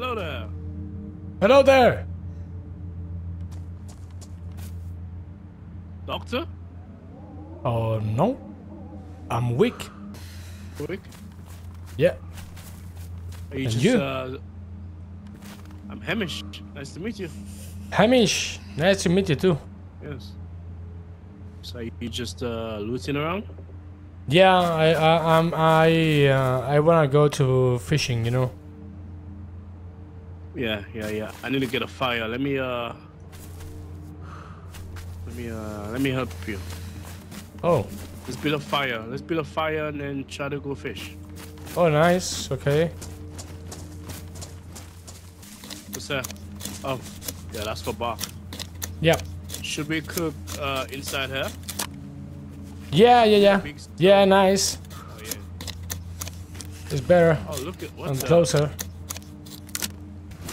Hello there. Hello there. Doctor? Oh, no. I'm Wick. Wick? Yeah. Are you just, you? I'm Hamish. Nice to meet you. Hamish, nice to meet you too. Yes. So you just looting around? Yeah, I wanna go to fishing, you know. Yeah. I need to get a fire. Let me help you. Oh. Let's build a fire and then try to go fish. Oh, nice. Okay. What's that? Oh, yeah, that's for bark. Yep. Should we cook inside here? Yeah. Yeah, nice. Oh, yeah. It's better. Oh, look at what's and closer.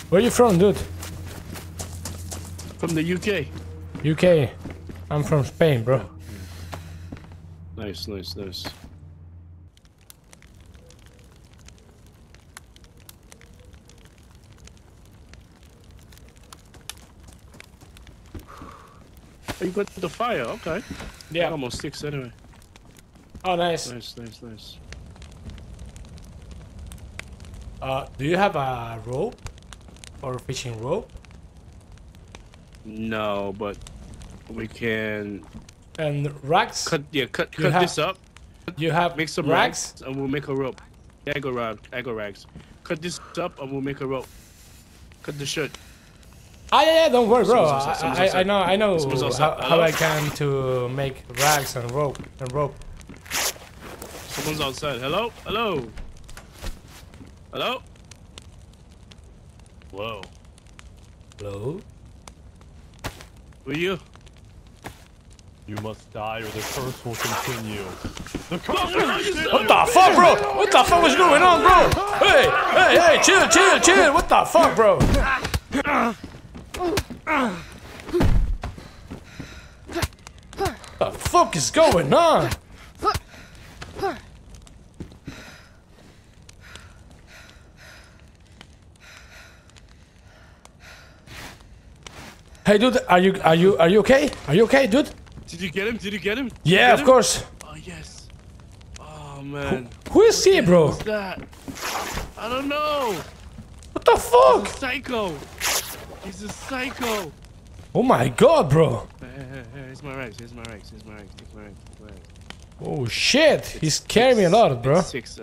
Where you from, dude? From the UK. UK. I'm from Spain, bro. Nice. Oh, you got the fire, okay. Yeah. Almost six anyway. Oh, nice. Nice. Do you have a rope? Or a fishing rope? No, but we can... And racks? Cut this up. You have make some racks? And we'll make a rope. Aggro rags. Cut this up and we'll make a rope. Cut the shirt. Ah, yeah, don't worry, bro. I know how I can to make rags and rope. Someone's outside. Hello? Whoa. Hello? Who are you? You must die or the curse will continue. The curse will continue. What the fuck, bro? What the fuck was going on, bro? Hey, chill. What the fuck, bro? The fuck is going on? Hey, dude, are you okay? Are you okay, dude? Did you get him? Yeah, of course. Oh yes. Oh man. Who is he, bro? What's that? I don't know. What the fuck? He's a psycho. Oh my god, bro. Here's my rags. Take my rags. Oh shit. He scared me a lot, bro. Six.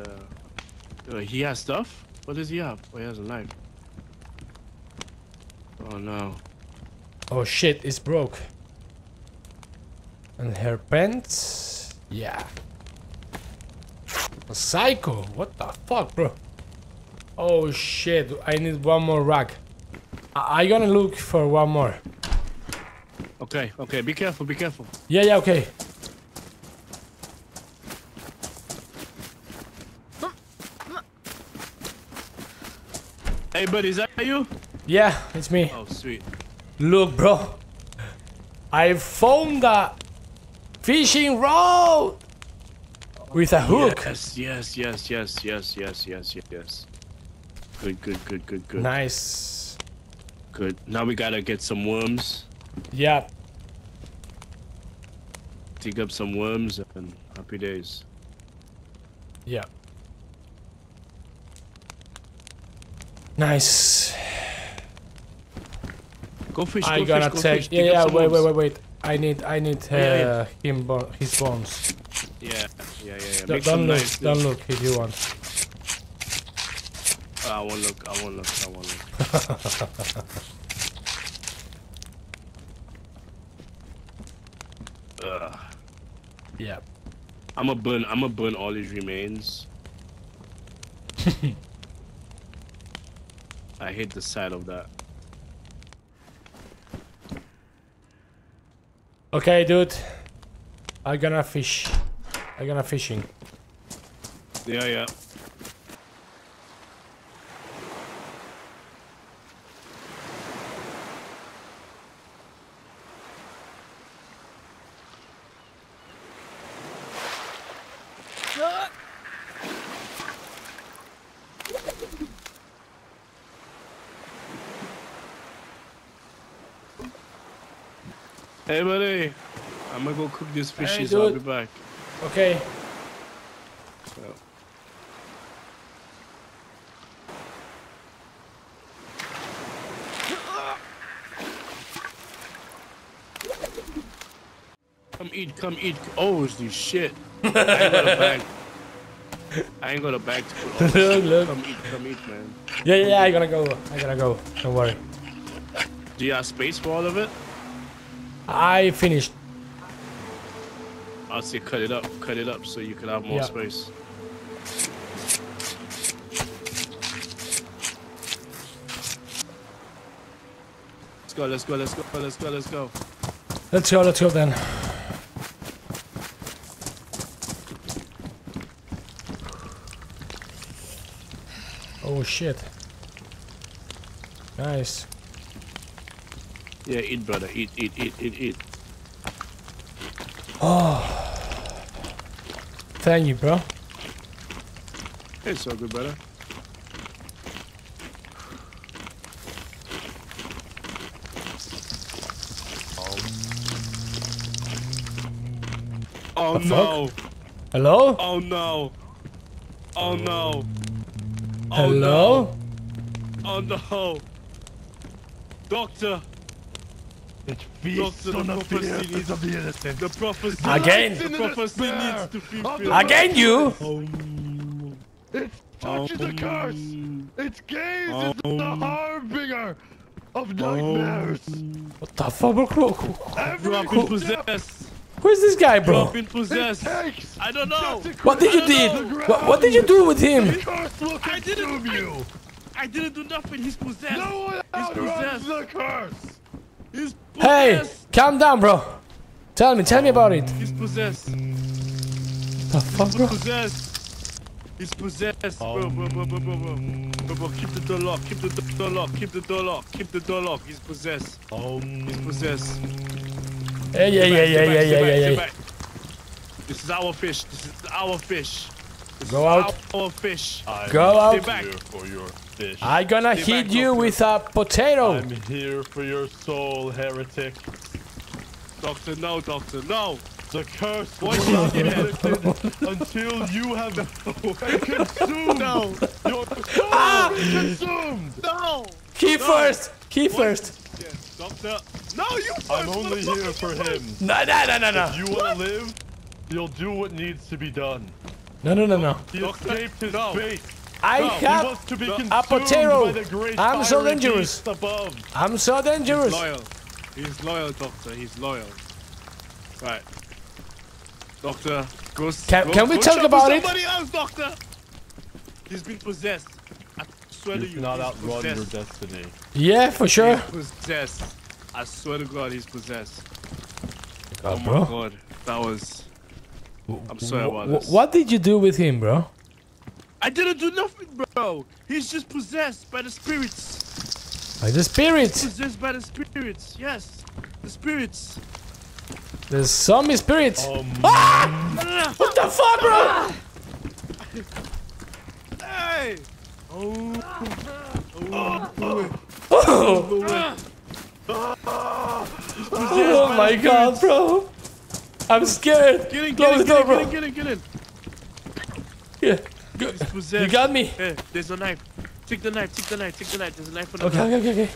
He has stuff? What does he have? Oh, he has a knife. Oh no. Oh shit. It's broke. And her pants. Yeah. A psycho. What the fuck, bro? Oh shit. I need one more rag. I'm gonna look for one more. Okay, be careful. Yeah, okay. Hey, buddy, is that you? Yeah, it's me. Oh, sweet. Look, bro. I found a fishing rod with a hook. Yes. Good. Nice. Good. Now we gotta get some worms. Yeah. Dig up some worms and happy days. Yeah. Nice. Go fish. I gotta take. Yeah. Wait. I need his bones. Yeah. Don't look if you want. I won't look. Yeah. I'm gonna burn all his remains. I hate the sight of that. Okay, dude. I'm gonna fishing. Yeah. Hey, buddy. I'm gonna go cook these fishes. Hey, I'll be back. Okay. So. Come eat, come eat. Oh, it's this shit. I ain't got a bag. I ain't got a bag to put all this. Look. Come eat, man. Yeah, yeah, I gotta go. I gotta go. Don't worry. Do you have space for all of it? I finished. I'll say cut it up so you can have more space. Let's go, let's go, let's go, let's go, let's go. Let's go then. Oh shit. Nice. Yeah, eat, brother. Eat, eat, eat, eat, eat. Oh. Thank you, bro. It's all good, brother. Oh no. Hello? Oh no. Oh no. Oh, hello? No. Oh no. Doctor. That beast on the prophecy needs to be innocent. The prophecy again. The prophecy needs to be filled. Again, you. It touches a curse. Its gaze is the harbinger of nightmares. What the fuck, bro? I've been possessed. Who is this guy, bro? I've been possessed. I don't know. What did you do? What did you do with him? I didn't. I didn't do nothing. He's possessed. No one outruns the curse. He's possessed. Hey, calm down, bro. Tell me about it. He's possessed. The fuck, bro? Possessed. He's possessed. Bro, keep the door locked. Keep the door locked. Keep the door locked. Keep the door locked. He's possessed. He's possessed. Hey, yeah, yeah, yeah, yeah, yeah, yeah. This is our fish. This is our fish. Go out. Our fish. Go out. Stay back. Fish. I'm gonna hit you with a potato. I'm here for your soul, heretic. Doctor, no, doctor, no. The curse was not lifted until you have been consumed. No. Your soul is consumed. No. He first. He first. Yes, doctor. No, you first. I'm only here for him. No, no, no, no, no. If you want to live, you'll do what needs to be done. No, no, no, no. He escaped his fate. I have a potato. I'm so dangerous. I'm so dangerous. He's loyal. He's loyal, doctor. He's loyal. Right. Doctor, go. Can we talk about it? Somebody else, doctor. He's been possessed. I swear to you. Not outrun your destiny. Yeah, for sure. He's possessed. I swear to God, he's possessed. Oh my God, that was. I'm sorry about this. What did you do with him, bro? I didn't do nothing, bro. He's just possessed by the spirits. By the spirits? He's possessed by the spirits, yes. The spirits. There's zombie spirits. Ah! No. What the fuck, bro? Hey! Oh my God, bro. I'm scared. Get in, get in, get in, get in, get in. Yeah. You got me. Yeah, there's a knife. Take the knife. Take the knife. Take the knife. There's a knife on the ground. Okay, okay, okay.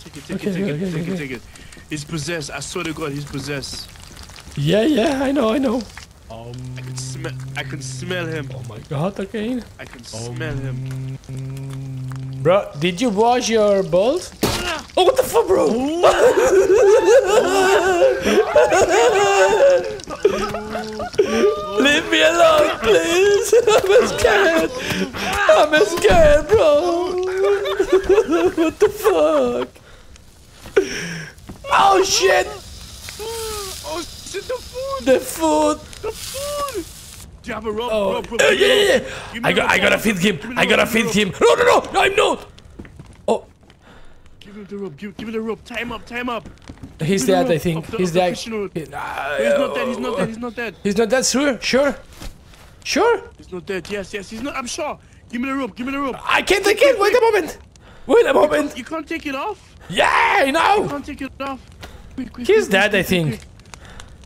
Take it. Take it. Take it. Take it. Take it. He's possessed. I swear to God, he's possessed. Yeah, yeah. I know. I know. I can smell. I can smell him. Oh my God, again. I can smell him. Bro, did you wash your balls? Oh, what the fuck, bro? Leave me alone, please. I'm scared. I'm scared, bro. What the fuck? Oh, shit. Oh, shit, the food. The food. The food. Do you have a rope? Oh. Yeah, yeah. I gotta feed him. I gotta feed him. No, no, no. No, I'm not. Give him the rope, give him the rope, tie him up, tie him up. He's dead, I think. He's dead. He's not dead, he's not dead, he's not dead. He's not dead, sure? Sure? Sure? He's not dead, yes, yes, he's not, I'm sure. Give me the rope, give me the rope. I can't, wait a moment. Wait a moment. You can't take it off? Yeah, no. You can't take it off. Quick, he's dead, I think.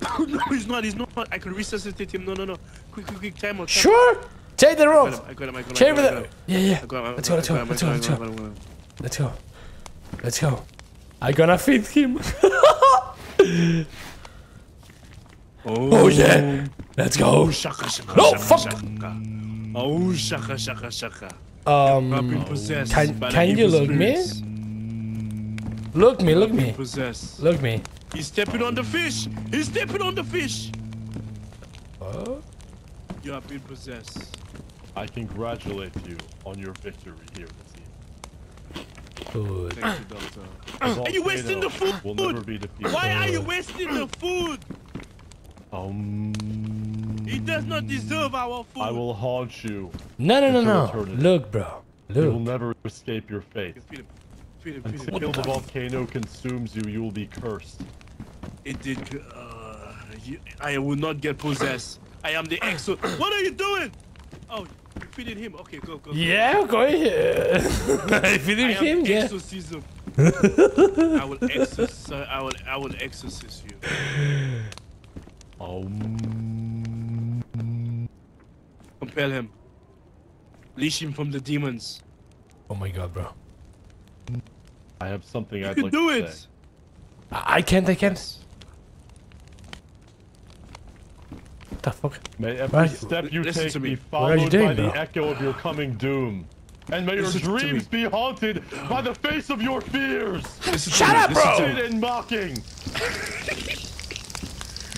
Quick. No, he's not. I can resuscitate him. No. Quick, time out. Sure. Take the rope. I got him. Take the... Yeah. Let's go. Let's go. I'm gonna feed him. Oh yeah. Let's go. No, fuck. Oh, shaka. Can you look me? Look me. He's stepping on the fish. What? You have been possessed. I congratulate you on your victory here this evening. Good. Thank you, Doctor. Are you wasting the food? We'll never be defeated. Why are you wasting the food? It does not deserve our food. I will haunt you. No. Look, bro. Look. You will never escape your fate. Until the volcano consumes you, you will be cursed. It did. I will not get possessed. I am the exo. What are you doing? Oh, you feeding him. Okay, go. Yeah, go. I feeding him. Yeah. Exorcism. I will exorcise you. Compel him. Leash him from the demons. Oh my god, bro. I have something I'd like to say. You can do it! I can't. What the fuck? May every step you take be followed by the echo of your coming doom. And may your dreams be haunted by the face of your fears! Shut up, bro! And mocking!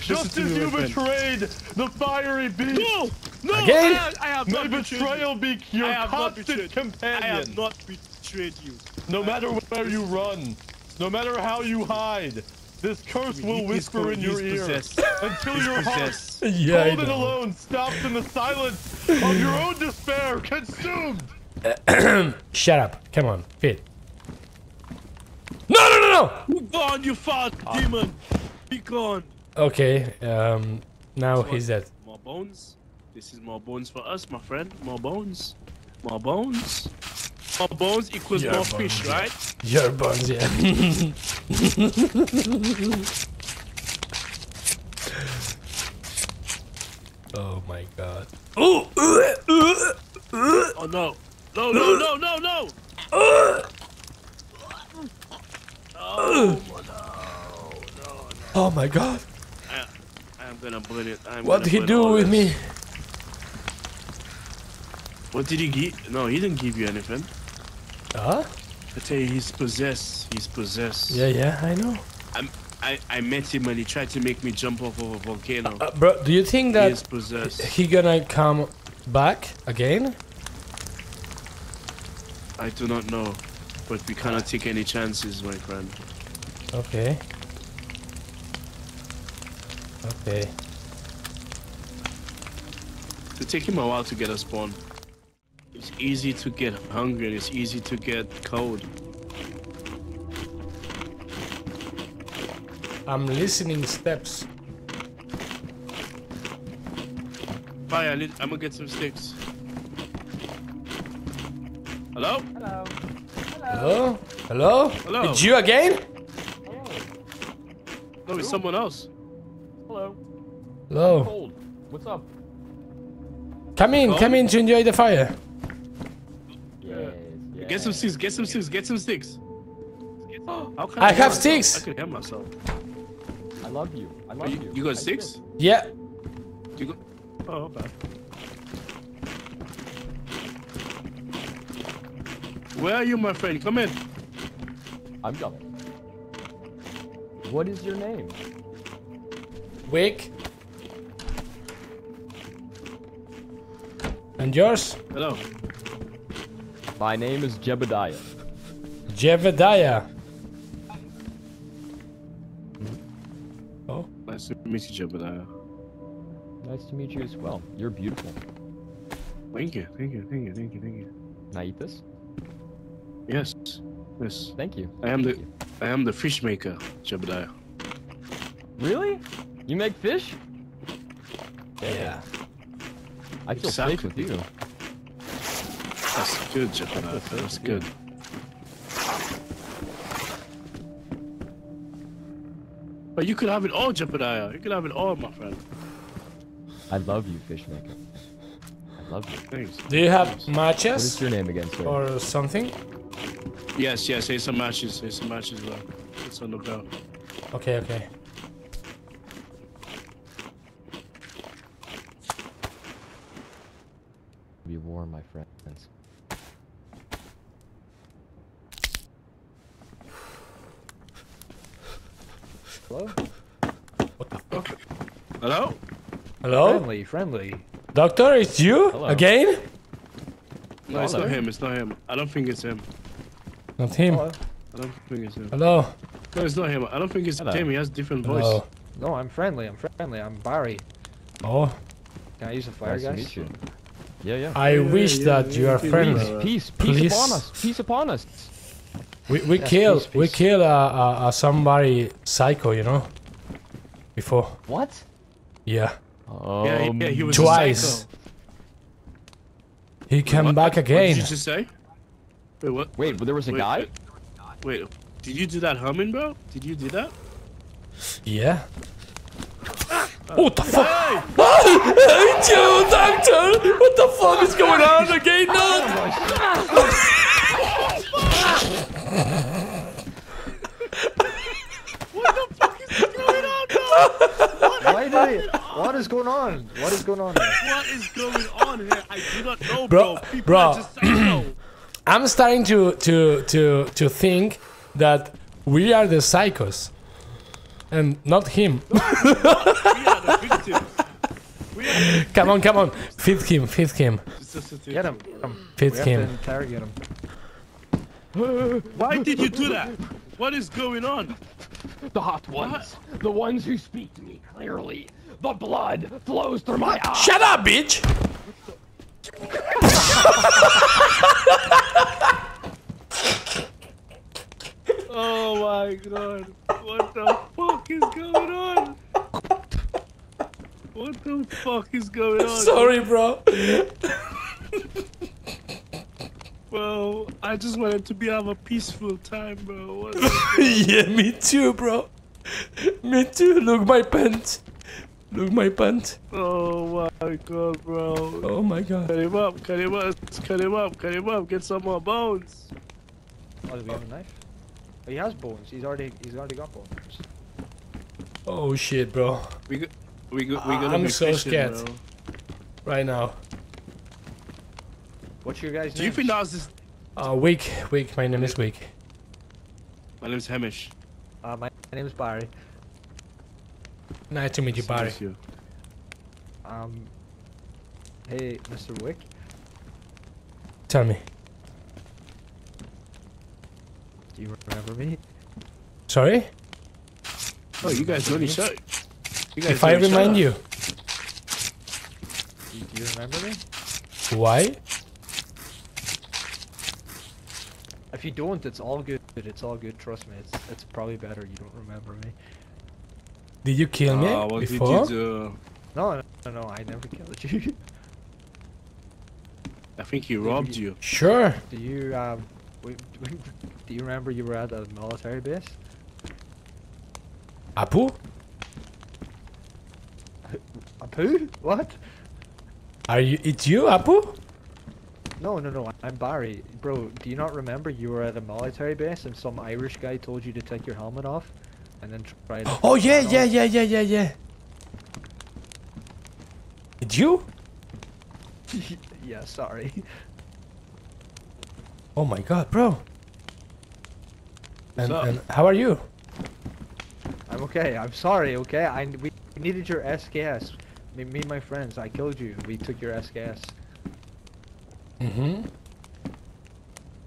Just as you betrayed the fiery beast. No! Again? I have not betrayed you. May betrayal be your constant companion. I have not betrayed you. No matter where you run, no matter how you hide, this curse will whisper in your ear until your heart, cold and alone, stops in the silence of your own despair, consumed. Shut up. Come on, Pete. No! Be gone, you fat demon. Be gone. Okay, now he's dead. More bones. This is more bones for us, my friend. More bones. More bones equals more fish, right? Your bones, yeah. Oh my god. Oh no. No. Oh my god. I'm gonna burn it. What did he do with me? What did he give? No, he didn't give you anything. Huh? I tell you, he's possessed. Yeah, I know. I met him and he tried to make me jump off of a volcano. Bro, do you think that he gonna come back again? I do not know, but we cannot take any chances, my friend. Okay. It'll take him a while to get a spawn. It's easy to get hungry, it's easy to get cold. I'm listening steps. Bye, I'm gonna get some sticks. Hello? Hello? It's you again? Hello. No, it's someone else. Hello. Cold. What's up? Come in to enjoy the fire. Get some sticks. I have sticks. I can hear myself. I love you. I love you. You got sticks? Yeah. You got... Oh, okay. Where are you, my friend? Come in. I'm coming. What is your name? Wick. And yours? Hello. My name is Jebediah. Jebediah. Oh, nice to meet you, Jebediah. Nice to meet you as well. You're beautiful. Thank you. Can I eat this? Yes. Thank you. I am the fish maker, Jebediah. Really? You make fish? Yeah. I feel safe with you. That's good, Jebediah. That's good. But you could have it all, Jebediah. You could have it all, my friend. I love you, Fishmaker. I love you. Thanks. Do you have matches? What is your name again, sir? Or something? Yes, yes. Here's some matches. Here's some matches. It's on the belt. Okay, okay. Be warm, my friends. Hello? What the fuck? Hello? Hello? Friendly, friendly. Doctor, it's you? Hello. Again? No, it's not him, it's not him. I don't think it's him. Not him? Hello. I don't think it's him. Hello? No, it's not him. I don't think it's him. He has a different voice. No, I'm friendly, I'm friendly. I'm Barry. Oh. Can I use a fire, guys? Nice to meet you. Yeah, yeah. I wish that you are friendly. Peace upon us. Peace upon us. We kill somebody psycho, you know, before. What? Yeah. Yeah, he was twice. He came back again. What did you just say? Wait, what? Wait, but there was a guy? Wait, did you do that humming, bro? Did you do that? Yeah. What the fuck? Hey! Yo, doctor! What the fuck is going on again? No! What the fuck is going on, bro? What is going on? What is going on here? What is going on here? I do not know, bro. Bro, just, no. I'm starting to think that we are the psychos. And not him. No, we are the victims. We are the victims. Come on, come on. Feed him, feed him. Get him. Feed him. Interrogate him. Why did you do that? What is going on? The hot ones. What? The ones who speak to me clearly. The blood flows through my eyes. Shut up, bitch! Oh my god. What the fuck is going on? What the fuck is going on? Sorry, bro. Bro, I just wanted to have a peaceful time, bro. What yeah, me too, bro. Me too. Look my pants. Look my pants. Oh my god, bro. Oh my god. Cut him up, cut him up, cut him up, cut him up. Get some more bones. Oh, do we have a knife? He has bones. He's already got bones. Oh shit, bro. I'm so scared right now. What's your guys' name? Do you pronounce this? Wick. My name is Wick. My name is Hamish. My name is Barry. Nice to meet you, Barry. Hey, Mr. Wick. Tell me. Do you remember me? Sorry? Oh, you guys know each other. If I remind you. Do you remember me? Why? If you don't, it's all good. It's all good. Trust me. It's probably better you don't remember me. Did you kill me before? Did you do? No, I never killed you. I think he robbed you. Sure. Do you, do you remember you were at a military base? Apu? Apu? What? Are you? It's you, Apu? No. I'm Barry, bro. Do you not remember you were at a military base and some Irish guy told you to take your helmet off and then try to? Oh yeah. It's you? Yeah, sorry. Oh my god, bro. And how are you? I'm okay. I'm sorry, okay? We needed your SKS. Me and my friends, I killed you. We took your SKS. Mm-hmm.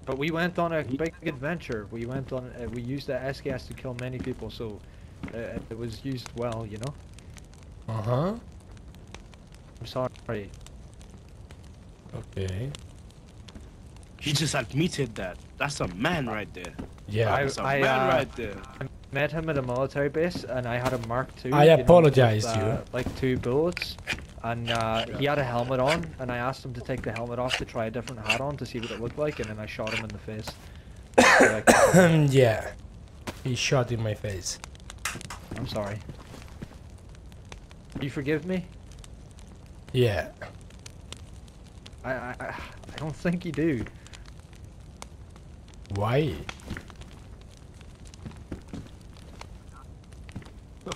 But we went on a big adventure. We used the SKS to kill many people, so it was used well, you know? Uh-huh. I'm sorry. Okay. He just admitted that. That's a man right there. Yeah, that's a man right there. I met him at a military base, and I had a Mark II. I apologize to you. Like 2 bullets, and he had a helmet on, and I asked him to take the helmet off to try a different hat on to see what it looked like, and then I shot him in the face. So yeah, he shot in my face. I'm sorry. Do you forgive me? Yeah. I don't think you do. Why?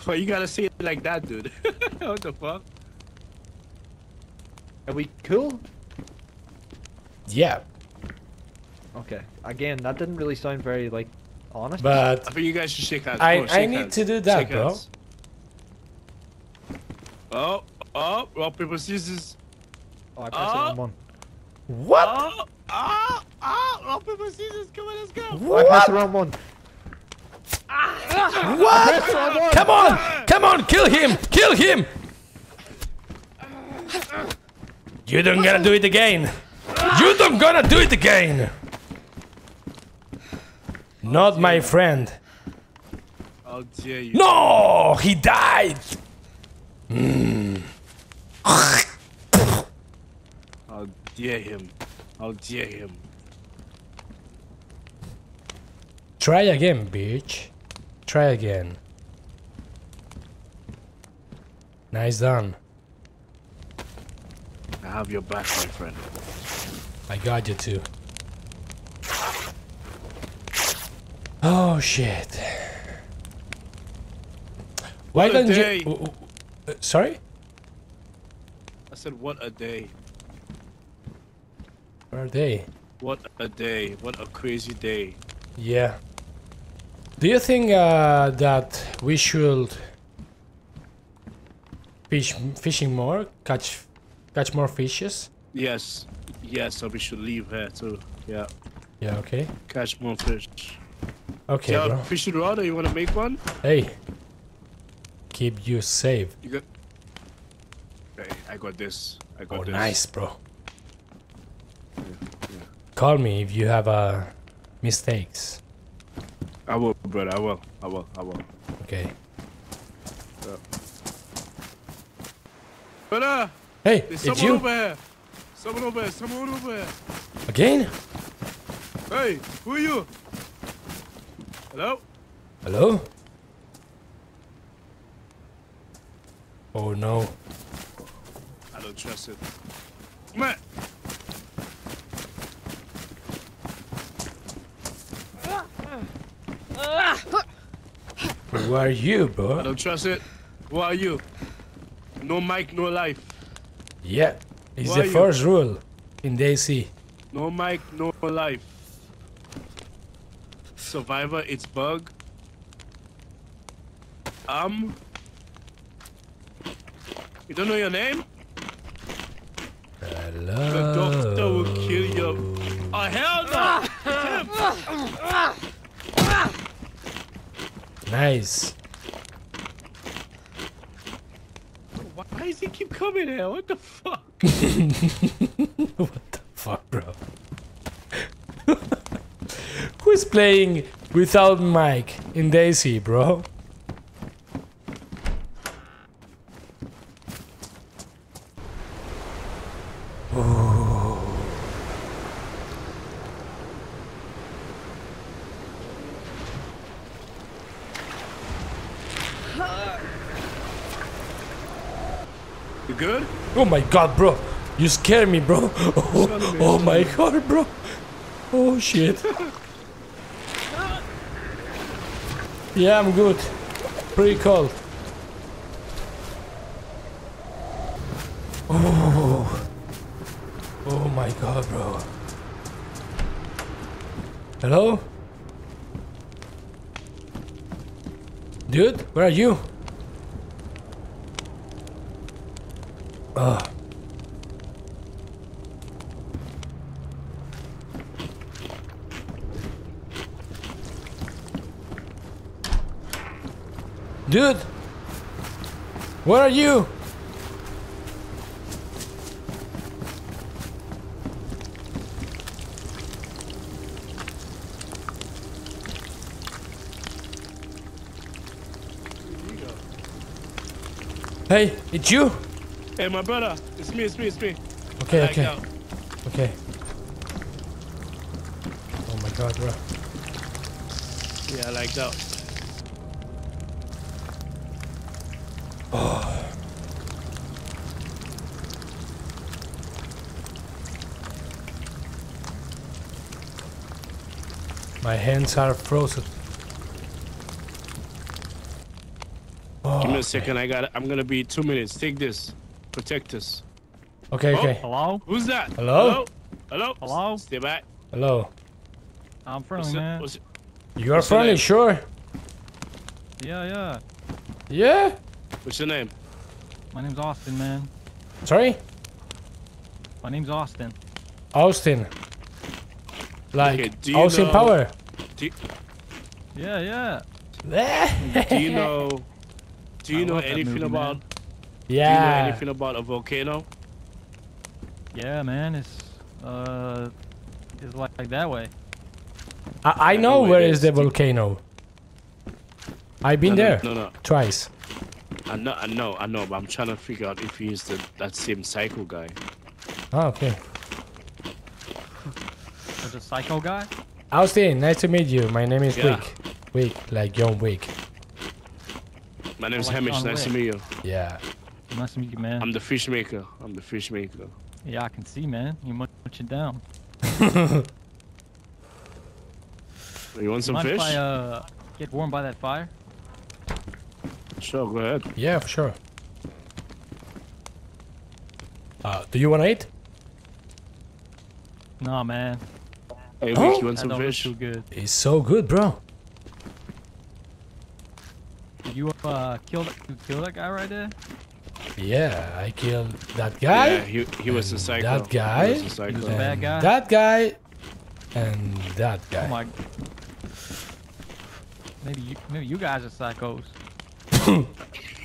Well, you gotta see it like that, dude. What the fuck? Are we cool? Yeah. Okay. Again, that didn't really sound very like honest. But I think you guys should shake hands. I need to do that, bro. Oh, oh, rock, paper, scissors. Oh, I pressed the wrong one. What? Oh, oh, oh, rock, paper, scissors. Come on, let's go. What? I pressed the wrong one. What? Come on! Come on! Kill him! Kill him! You don't gotta do it again! You don't gonna do it again! Not my friend. How dare you? No! He died! Mm. How dare him? How dare him? Try again, bitch. Try again. Nice done. I have your back, my friend. I got you too. Oh shit. Why don't you... Sorry? I said what a day. What a day. What a day. What a crazy day. Yeah. Do you think that we should fishing more, catch more fishes? Yes, yes. So we should leave here too. Yeah. Yeah. Okay. Catch more fish. Okay. Do you have a fishing rod, or you want to make one? Hey. Keep you safe. You got. Hey, I got this. I got this. Oh, nice, bro. Yeah, yeah. Call me if you have mistakes. I will, brother. I will. I will. I will. Okay. Yeah. Brother! Hey, there's someone over here! Someone over here! Someone over here! Again? Hey, who are you? Hello? Hello? Oh no. I don't trust it. Come on! Who are you, bro? I don't trust it. Who are you? No mic, no life. Yeah, it's the first rule in DayZ. No mic, no life. Survivor, it's bug. You don't know your name? Hello. The doctor will kill you. Oh hell no! Nice. Why does he keep coming here? What the fuck? What the fuck, bro? Who's playing without mic in DayZ, bro? Good? Oh my god, bro! You scared me, bro! Oh, oh my god, bro! Oh shit! Yeah, I'm good. Pretty cold. Oh! Oh my god, bro! Hello? Dude, where are you? Dude, where are you? Hey, it's you? Hey, my brother, it's me, it's me, it's me. Okay, okay, out. Okay. Oh my god, bro. Yeah, I like that. My hands are frozen. Oh, give me a second. Man. I'm gonna be 2 minutes. Take this. Protect us. Okay. Okay. Hello. Who's that? Hello. Hello. Hello. Stay back. Hello. I'm friendly, man. You are friendly, sure. Yeah. What's your name? My name's Austin, man. Sorry? My name's Austin. Austin. Like okay, Austin know, Power. Yeah. Do you know anything about? Man. Yeah. Do you know anything about a volcano? Yeah, man. It's like that way. I know where is the volcano. I've been there twice. I know, but I'm trying to figure out if he is that same psycho guy. Oh, okay. There's a psycho guy? Austin, nice to meet you. My name is Wick. Wick, like John Wick. My name is Hamish, nice to meet you. Yeah. Nice to meet you, man. I'm the fish maker. Yeah, I can see, man. You much it down. You want some fish? If I get warm by that fire? Sure, go ahead. Yeah, for sure. Do you want to eat? Nah, man. Hey, Wick, you want some fish? Good. It's so good, bro. Did you kill that guy right there? Yeah, I killed that guy. Yeah, he was a psycho. That guy. He was a bad guy. That guy. And that guy. Oh my. Maybe you guys are psychos.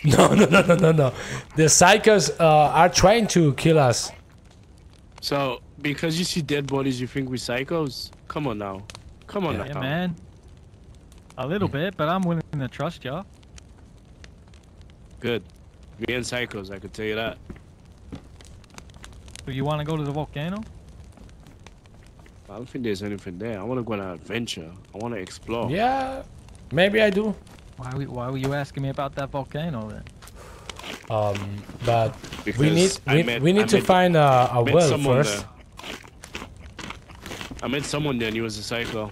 No. The psychos are trying to kill us. So, because you see dead bodies, you think we're psychos? Come on now. Come on now. Yeah, man. A little bit, but I'm willing to trust y'all. Good. We ain't psychos, I can tell you that. Do you want to go to the volcano? I don't think there's anything there. I want to go on an adventure. I want to explore. Yeah, maybe I do. Why were you asking me about that volcano then? But because we need to find a well first. I met someone there and he was a psycho.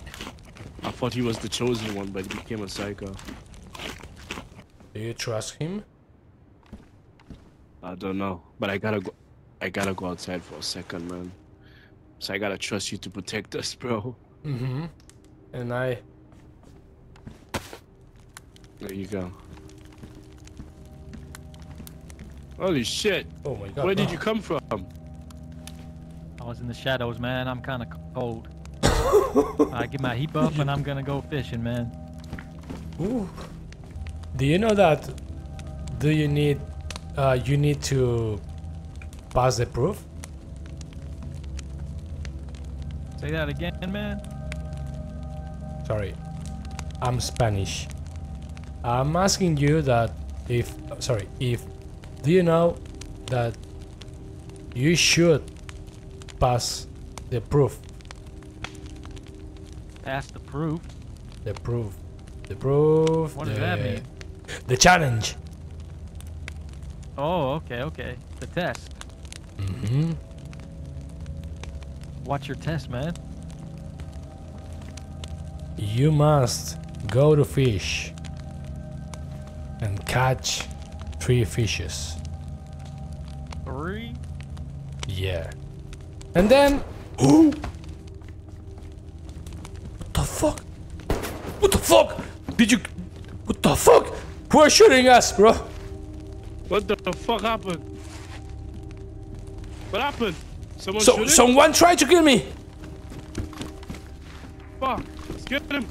I thought he was the chosen one, but he became a psycho. Do you trust him? I don't know, but I gotta go outside for a second, man. So I gotta trust you to protect us, bro. Mm-hmm. And I... There you go. Holy shit. Oh my God. Where did you come from? I was in the shadows, man. I'm kind of cold. I get my heat up and I'm gonna go fishing, man. Ooh. Do you know that... Do you need... you need to... pass the proof? Say that again, man. Sorry, I'm Spanish. I'm asking you that if do you know that you should pass the proof? Pass the proof? The proof. What does that mean? The challenge. Oh, okay. The test. Mm-hmm. What's your test, man? You must go to fish and catch 3 fishes. 3? Yeah. And then... Ooh. What the fuck? What the fuck? Who are shooting us, bro? What the fuck happened? What happened? Someone tried to kill me! Fuck! Let's get him!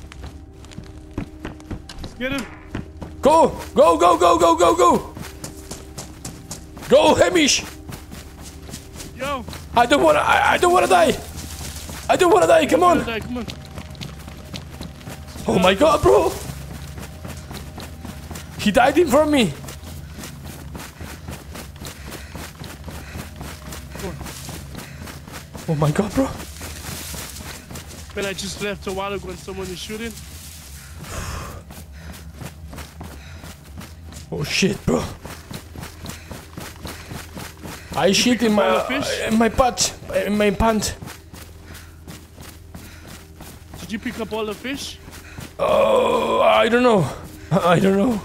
Go! Go, Hamish! Yo! I don't wanna die! Come on! Oh my God, bro! He died in front of me! Oh my God, bro. Man, I just left a while ago and someone is shooting. Oh shit, bro. I shit in my pants. Did Did you pick up all the fish? Oh, I don't know. I don't know.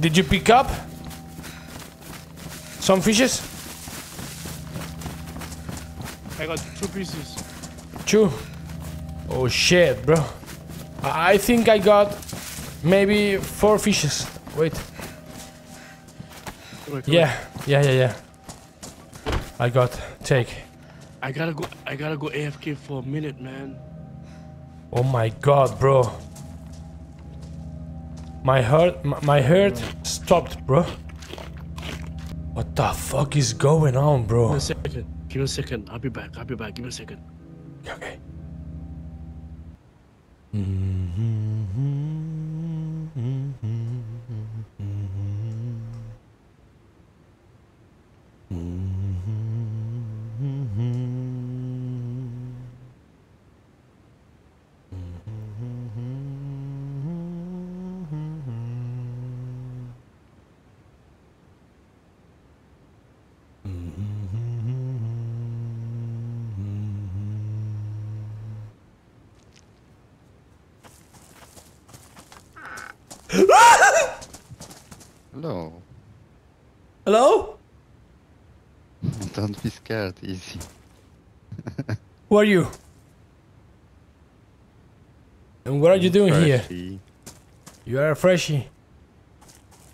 Did you pick up some fishes? I got 2 pieces. 2? Oh shit, bro. I think I got maybe 4 fishes. Wait. Yeah. I got, take. I gotta go AFK for a minute, man. Oh my god, bro. My heart stopped, bro. What the fuck is going on, bro? Give me a second. I'll be back. Give me a second. Okay. Hello? Don't be scared, easy. Who are you? And what are you doing here? You are a freshie.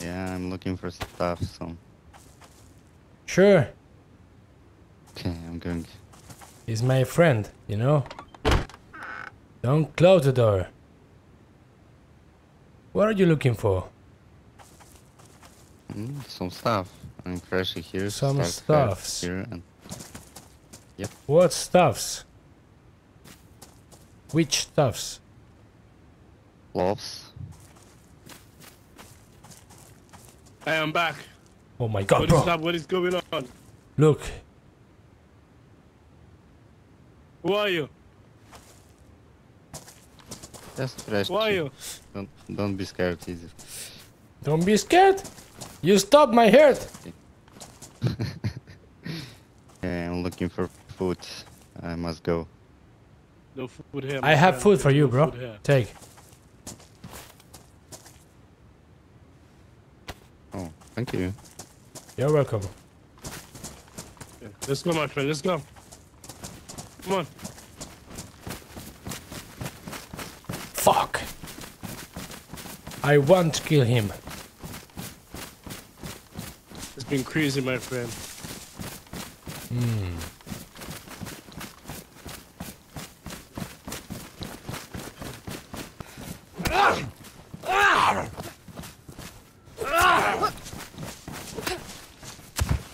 Yeah, I'm looking for stuff, so... Sure. Okay, I'm going. He's my friend, you know? Don't close the door. What are you looking for? Some stuff. I'm crashing here. Some stuffs. Here and... Yep. What stuffs? Which stuffs? Gloves. I am back. Oh my god, bro. What is going on? Look. Who are you? Just crash. Who are you? Don't be scared, easy. Don't be scared? You stopped my heart! Okay, I'm looking for food. I must go. No food here. I have food for you, bro. Take. Oh, thank you. You're welcome. Yeah, let's go, my friend. Let's go. Come on. Fuck. I want to kill him. Been crazy, my friend.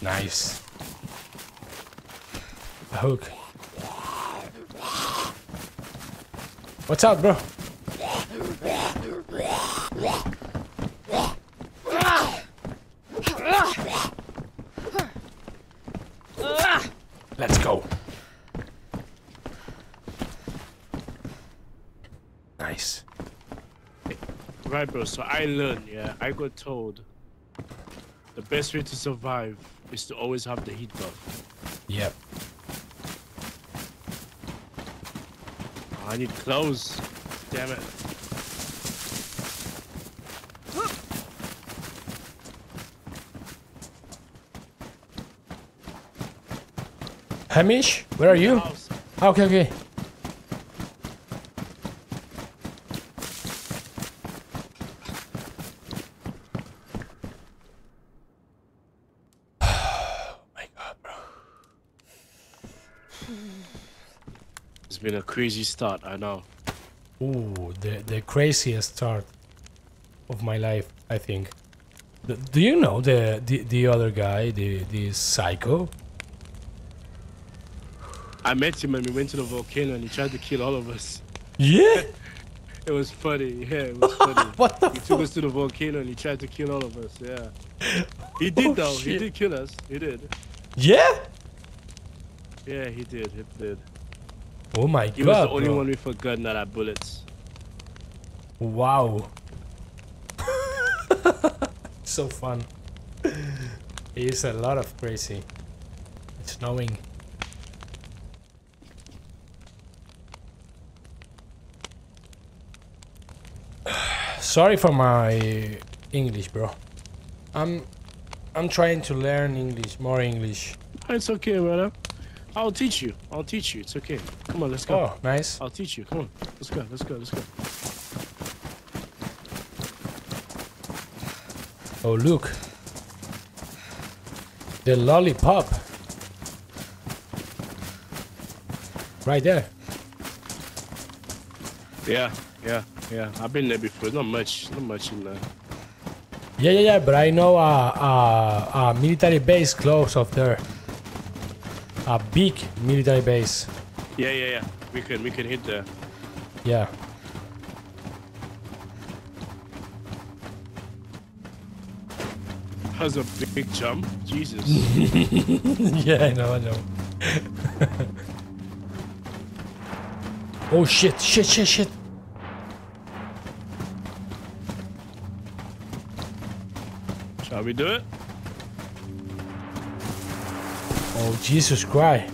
Nice. A hook. What's up, bro? Let's go. Nice. Right, bro, so I learned, yeah. I got told the best way to survive is to always have the heat buff. Yep. Oh, I need clothes. Damn it. Hamish, where are you? Okay. Oh my god, bro. It's been a crazy start, I know. Ooh, the craziest start of my life, I think. Do you know the other guy, the psycho? I met him and we went to the volcano and he tried to kill all of us. Yeah? It was funny. Yeah, it was funny. What the fuck? He took us to the volcano and he tried to kill all of us. Yeah. He did, though. Shit. He did kill us. He did. Yeah? Yeah, he did. Oh my god. He was the only one we forgot that had bullets. Wow. So fun. They use a lot of crazy. It's snowing. Sorry for my English, bro. I'm trying to learn English, more English. It's okay, brother. I'll teach you. I'll teach you. It's okay. Come on, let's go. Oh, nice. I'll teach you. Come on. Let's go. Let's go. Let's go. Oh, look. The lollipop. Right there. Yeah, yeah, yeah. I've been there before. Not much in there. Yeah. But I know a military base close up there. A big military base. Yeah. We can hit there. Yeah. Has a big jump. Jesus. Yeah, I know. Oh shit. Shall we do it? Oh, Jesus Christ.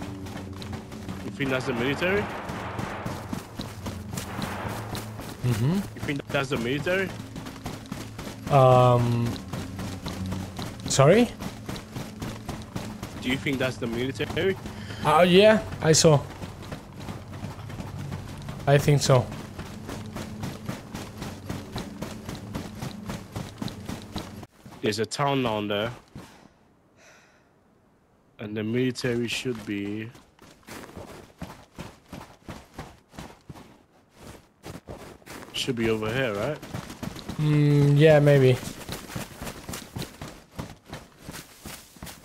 You think that's the military? Mm-hmm. You think that's the military? Sorry? Do you think that's the military? Yeah, I saw. I think so. There's a town down there. And the military should be... should be over here, right? Yeah, maybe.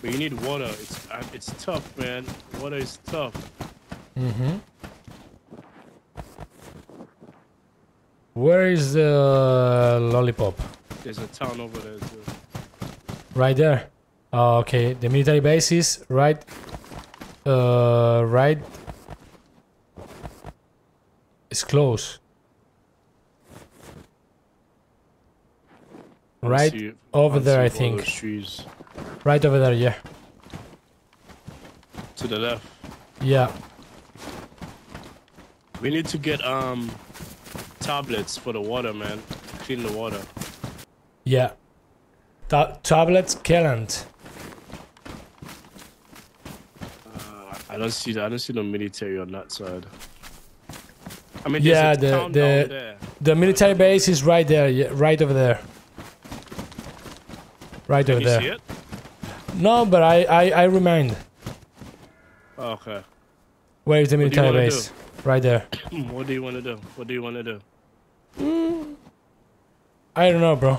But you need water. It's tough, man. Water is tough. Mm-hmm. Where is the lollipop? There's a town over there, too. Right there. Okay, the military base is right. Right. It's close. Right over there, I think. Right over there, yeah. To the left. Yeah. We need to get tablets for the water, man. Clean the water. Yeah. Tablets can't. I don't see the military on that side. I mean, yeah, the military base is right there, yeah, right over there. Right over there. Can you see it? No, but I remind. Okay. Where is the military base? Right there. What do you want to do? I don't know, bro.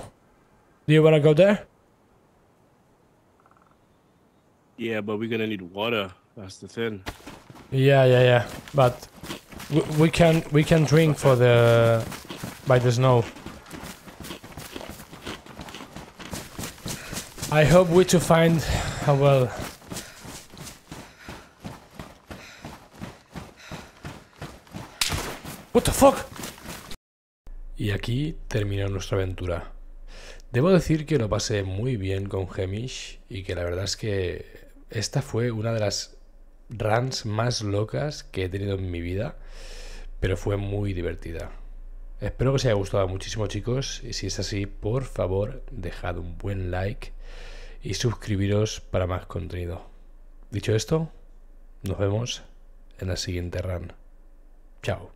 Do you want to go there? Yeah, but we're gonna need water. That's the thing. Yeah. But we can drink for the by the snow. I hope we to find a well. What the fuck? Y aquí termina nuestra aventura. Debo decir que lo pasé muy bien con Hamish y que la verdad es que esta fue una de las runs más locas que he tenido en mi vida, pero fue muy divertida. Espero que os haya gustado muchísimo, chicos, y si es así, por favor, dejad un buen like y suscribiros para más contenido. Dicho esto, nos vemos en la siguiente run. Chao.